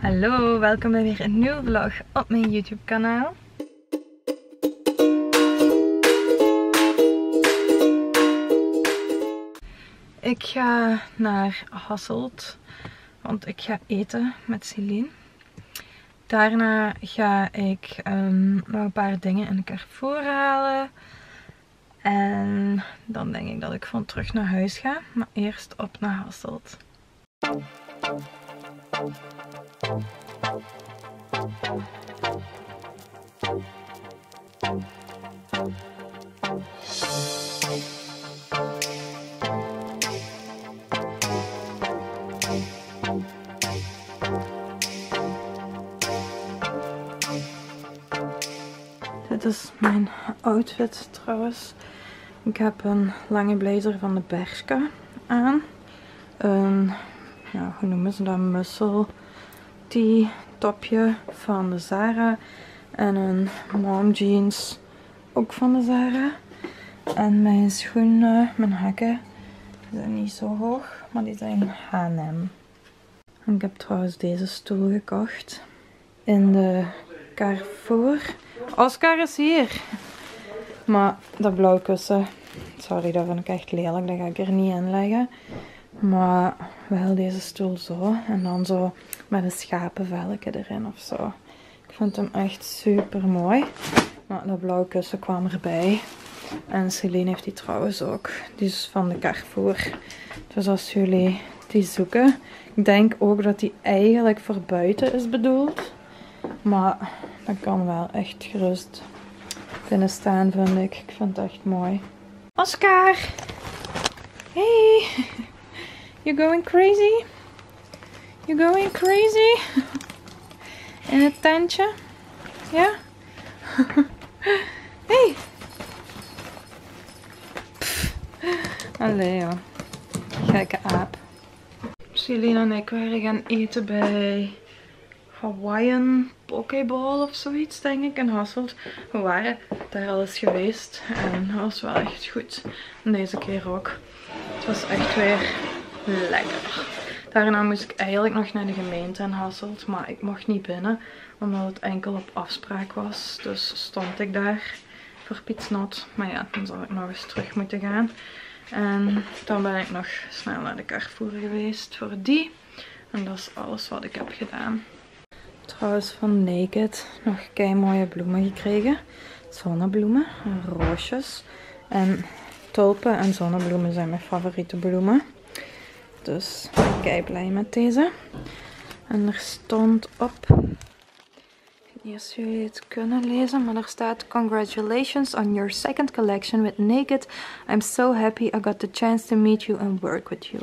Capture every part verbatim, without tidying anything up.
Hallo, welkom bij weer een nieuwe vlog op mijn YouTube kanaal. Ik ga naar Hasselt, want ik ga eten met Celine. Daarna ga ik um, nog een paar dingen in de Carrefour halen. En dan denk ik dat ik gewoon terug naar huis ga, maar eerst op naar Hasselt. Dit is mijn outfit trouwens. Ik heb een lange blazer van de Bershka aan. Een, ja, hoe noemen ze dat? Muscle tee topje van de Zara. En een mom jeans ook van de Zara. En mijn schoenen, mijn hakken, zijn niet zo hoog, maar die zijn H en M. Ik heb trouwens deze stoel gekocht in de Carrefour. Oscar is hier. Maar dat blauw kussen, sorry, dat vind ik echt lelijk. Dat ga ik er niet in leggen. Maar wel deze stoel zo. En dan zo met een schapenvelletje erin of zo. Ik vind hem echt super mooi. Maar dat blauw kussen kwam erbij. En Celine heeft die trouwens ook. Die is van de Carrefour. Dus als jullie die zoeken. Ik denk ook dat die eigenlijk voor buiten is bedoeld. Maar dat kan wel echt gerust binnen staan, vind ik. Ik vind het echt mooi. Oscar! Hey! You going crazy? You going crazy? In het tentje? Ja? Yeah? Hey! Pff. Allee joh. Gekke aap. Celine en ik waren gaan eten bij Hawaiian Pokéball of zoiets, denk ik, in Hasselt. We waren daar al eens geweest en dat was wel echt goed. En deze keer ook. Het was echt weer lekker. Daarna moest ik eigenlijk nog naar de gemeente in Hasselt, maar ik mocht niet binnen, omdat het enkel op afspraak was. Dus stond ik daar voor Pietsnot. Maar ja, dan zal ik nog eens terug moeten gaan. En dan ben ik nog snel naar de Carrefour geweest voor die. En dat is alles wat ik heb gedaan. Trouwens van Naked nog kei mooie bloemen gekregen. Zonnebloemen, roosjes en tulpen en zonnebloemen zijn mijn favoriete bloemen. Dus ik ben kei blij met deze. En er stond op, ik weet niet of jullie het kunnen lezen, maar er staat: Congratulations on your second collection with Naked. I'm so happy I got the chance to meet you and work with you.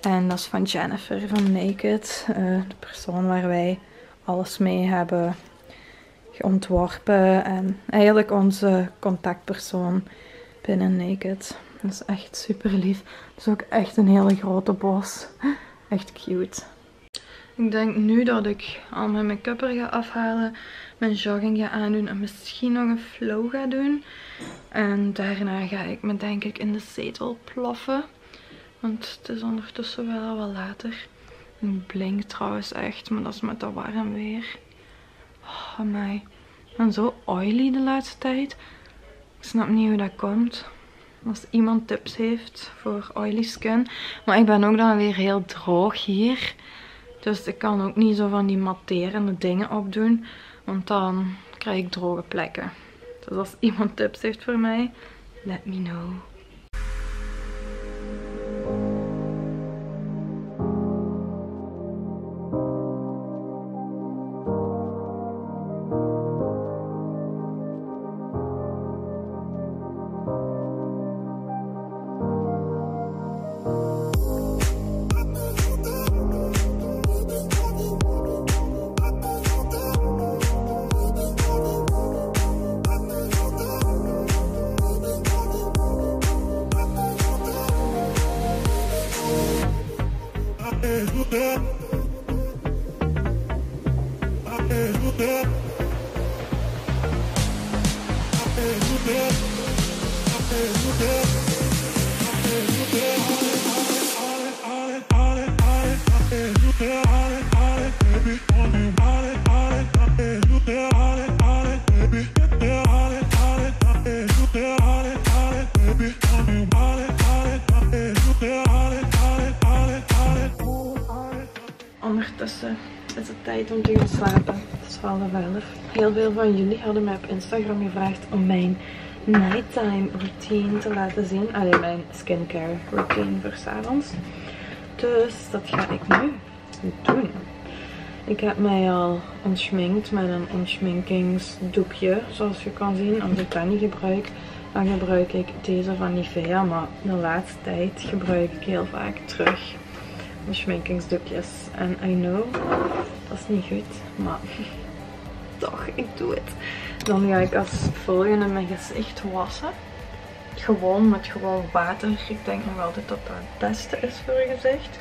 En dat is van Jennifer van Naked, uh, de persoon waar wij alles mee hebben ontworpen en eigenlijk onze contactpersoon binnen Naked. Dat is echt super lief. Het is ook echt een hele grote bos. Echt cute. Ik denk nu dat ik al mijn make-up er ga afhalen, mijn jogging ga aandoen en misschien nog een flow ga doen. En daarna ga ik me denk ik in de zetel ploffen, want het is ondertussen wel al wel later. Het blinkt trouwens echt, maar dat is met dat warm weer. Oh my. Ik ben zo oily de laatste tijd. Ik snap niet hoe dat komt. Als iemand tips heeft voor oily skin. Maar ik ben ook dan weer heel droog hier. Dus ik kan ook niet zo van die matterende dingen opdoen. Want dan krijg ik droge plekken. Dus als iemand tips heeft voor mij, let me know. Dus uh, het is de tijd om te gaan slapen. Het is half elf. Heel veel van jullie hadden mij op Instagram gevraagd om mijn nighttime routine te laten zien. Alleen mijn skincare routine voor 's avonds. Dus dat ga ik nu doen. Ik heb mij al ontschminkt met een ontschminkingsdoekje, zoals je kan zien. Als ik dat niet gebruik, dan gebruik ik deze van Nivea. Maar de laatste tijd gebruik ik heel vaak terug ontschminkingsdoekjes. En I know, dat is niet goed, maar toch, ik doe het. Dan ga ik als volgende mijn gezicht wassen. Gewoon met gewoon water. Ik denk nog altijd dat dat het beste is voor je gezicht.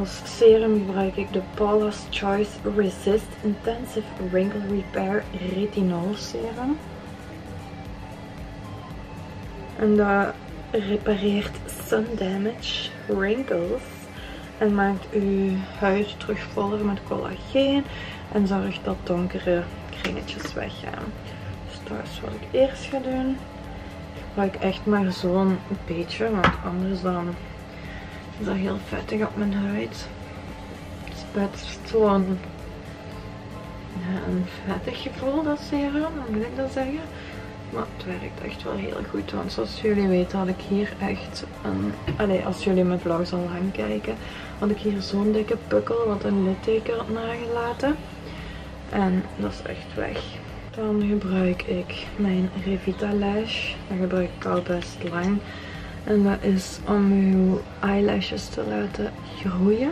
Als serum gebruik ik de Paula's Choice Resist Intensive Wrinkle Repair Retinol Serum. En dat repareert sun damage, wrinkles en maakt uw huid terug voller met collageen en zorgt dat donkere kringetjes weggaan. Dus dat is wat ik eerst ga doen. Ik gebruik echt maar zo'n beetje, want anders dan is dat heel vettig op mijn huid. Het is best zo'n ja, een vettig gevoel, dat serum, dan moet ik dat zeggen. Maar het werkt echt wel heel goed, want zoals jullie weten had ik hier echt een... Allee, als jullie mijn vlogs al lang kijken, had ik hier zo'n dikke pukkel, wat een litteken had nagelaten. En dat is echt weg. Dan gebruik ik mijn RevitaLash. Dat gebruik ik al best lang. En dat is om uw eyelashes te laten groeien.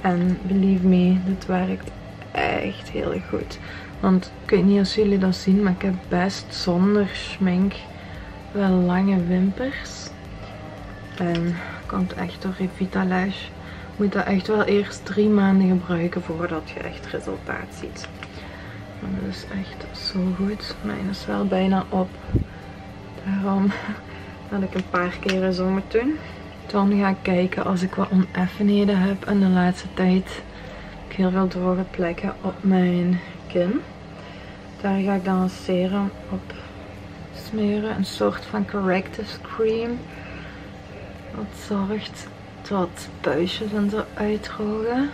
En believe me, dit werkt echt heel goed. Want ik weet niet of jullie dat zien, maar ik heb best zonder schmink wel lange wimpers. En dat komt echt door RevitaLash. Je moet dat echt wel eerst drie maanden gebruiken voordat je echt resultaat ziet. Maar dat is echt zo goed. Mijn is wel bijna op. Daarom dat ik een paar keren zo moet doen. Dan ga ik kijken als ik wat oneffenheden heb. En de laatste tijd heb ik heel veel droge plekken op mijn kin. Daar ga ik dan een serum op smeren. Een soort van corrective cream. Dat zorgt dat puistjes en zo uitdrogen.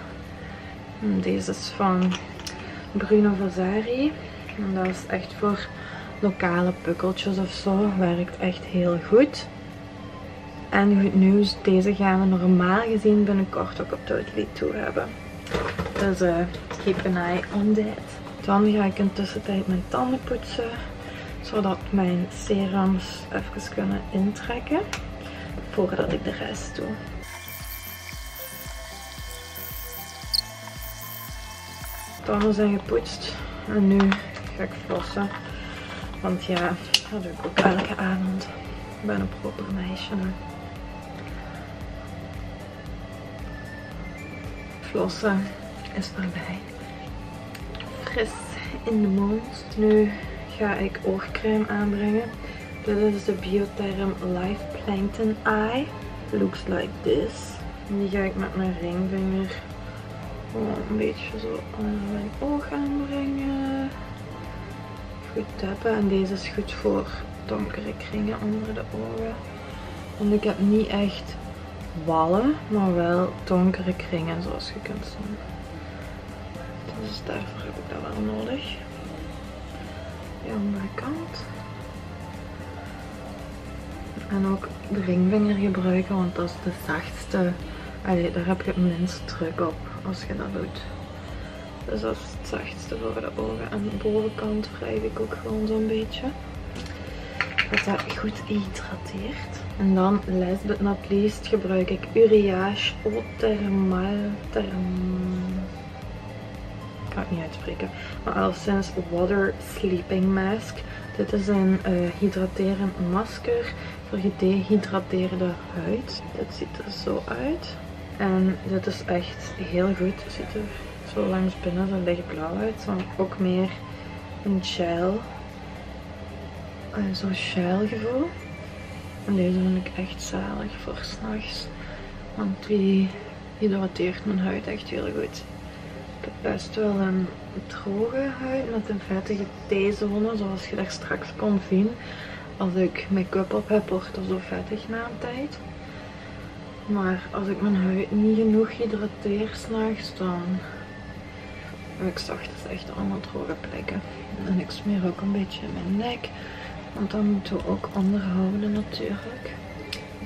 En deze is van Bruno Vazari. En dat is echt voor lokale pukkeltjes of zo, werkt echt heel goed. En goed nieuws, deze gaan we normaal gezien binnenkort ook op Totally Too hebben. Dus uh, keep an eye on that. Dan ga ik in tussentijd mijn tanden poetsen, zodat mijn serums even kunnen intrekken, voordat ik de rest doe. Tanden zijn gepoetst en nu ga ik flossen. Want ja, dat doe ik ook elke avond. Ik ben een proper meisje. Flossen is voorbij. Fris in de mond. Nu ga ik oogcrème aanbrengen. Dit is de Biotherm Life Plankton Eye. Looks like this. En die ga ik met mijn ringvinger een beetje zo onder mijn oog aanbrengen. Goed tappen, en deze is goed voor donkere kringen onder de ogen. Want ik heb niet echt wallen, maar wel donkere kringen zoals je kunt zien. Dus daarvoor heb ik dat wel nodig. Die andere kant. En ook de ringvinger gebruiken, want dat is de zachtste. Allee, daar heb je het minst druk op als je dat doet. Dus dat is het zachtste voor de ogen. En de bovenkant wrijf ik ook gewoon zo'n beetje. Dat dat goed hydrateert. En dan, last but not least, gebruik ik Uriage Eau Thermal. Therm... Ik kan het niet uitspreken. Maar alleszins Water Sleeping Mask. Dit is een uh, hydraterend masker voor gedehydrateerde huid. Dit ziet er zo uit. En dit is echt heel goed. Het ziet er zo langs binnen zo'n lichtblauw uit, maar ook meer een gel, zo'n gel gevoel. En deze vind ik echt zalig voor 's nachts, want die hydrateert mijn huid echt heel goed. Ik heb best wel een droge huid met een vettige T-zone, zoals je daar straks kon zien. als ik make-up op heb, wordt er zo vettig na een tijd. Maar als ik mijn huid niet genoeg hydrateer s'nachts, dan... Ik zag dus echt allemaal droge plekken. En ik smeer ook een beetje in mijn nek. Want dan moeten we ook onderhouden natuurlijk.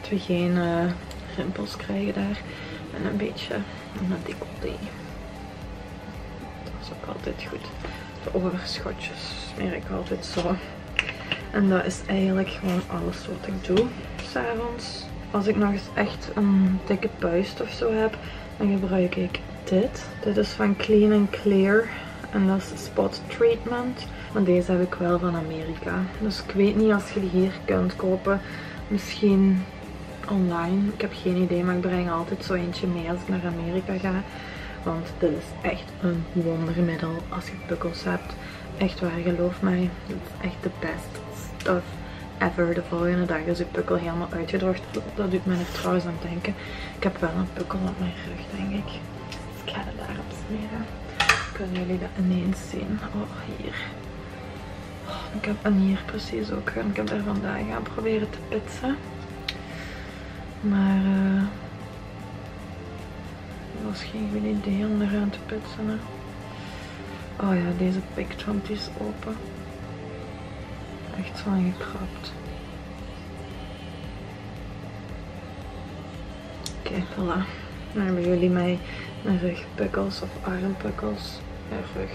Dat we geen uh, rimpels krijgen daar. En een beetje een decolleté. Dat is ook altijd goed. De overschotjes smeer ik altijd zo. En dat is eigenlijk gewoon alles wat ik doe. 'S Avonds. Als ik nog eens echt een dikke puist of zo heb, dan gebruik ik dit. Dit is van Clean and Clear. En dat is Spot Treatment. Maar deze heb ik wel van Amerika. Dus ik weet niet als je die hier kunt kopen. Misschien online. Ik heb geen idee, maar ik breng altijd zo eentje mee als ik naar Amerika ga. Want dit is echt een wondermiddel als je pukkels hebt. Echt waar, geloof mij. Dit is echt de best stuff ever. De volgende dag is je pukkel helemaal uitgedroogd. Dat doet mij er trouwens aan denken. Ik heb wel een pukkel op mijn rug, denk ik. Ik ga het daarop smeren. Kunnen jullie dat ineens zien? Oh, hier. Oh, ik heb en hier precies ook. Ik heb daar vandaag gaan proberen te pitsen. Maar uh, dat was geen goed idee om eraan te pitsen. Hè? Oh ja, deze pikt, want die is open. Echt zo gekrapt. Oké, okay, voilà. Dan hebben jullie mij mijn rugpukkels of armpukkels, mijn rug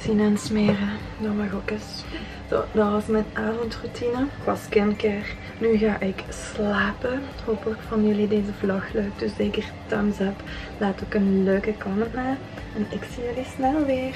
zien en smeren. Dat mag ook eens. Zo, dat was mijn avondroutine qua skincare. Nu ga ik slapen. Hopelijk vonden jullie deze vlog leuk. Dus zeker thumbs up. Laat ook een leuke comment na. En ik zie jullie snel weer.